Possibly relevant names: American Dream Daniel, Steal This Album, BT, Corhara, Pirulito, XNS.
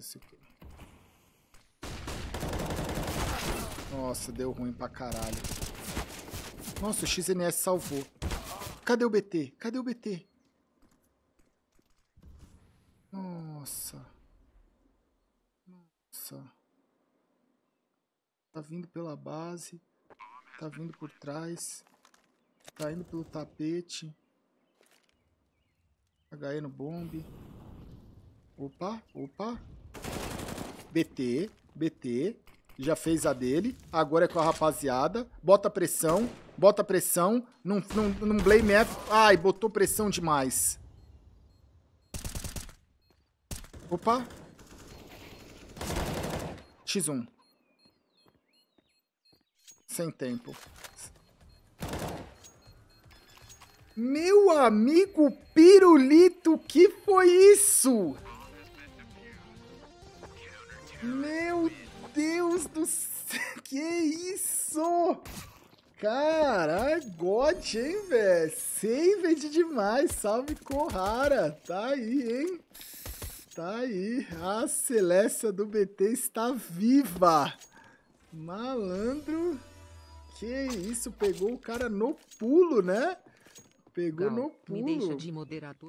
Nossa, esse aqui. Nossa, deu ruim pra caralho. Nossa, o XNS salvou. Cadê o BT? Cadê o BT? Nossa. Nossa. Tá vindo pela base. Tá vindo por trás. Tá indo pelo tapete. HE no bombe. Opa, opa. BT, BT. Já fez a dele. Agora é com a rapaziada. Bota pressão. Bota pressão. Não blame F. Ai, botou pressão demais. Opa. X1. Sem tempo. Meu amigo Pirulito, que foi isso? Meu Deus do céu, que isso? Cara, God, hein, velho? Saved demais, salve Corhara, tá aí, hein? Tá aí, a Seleção do BT está viva. Malandro, que isso, pegou o cara no pulo, né? Pegou no pulo. Me deixa de moderador.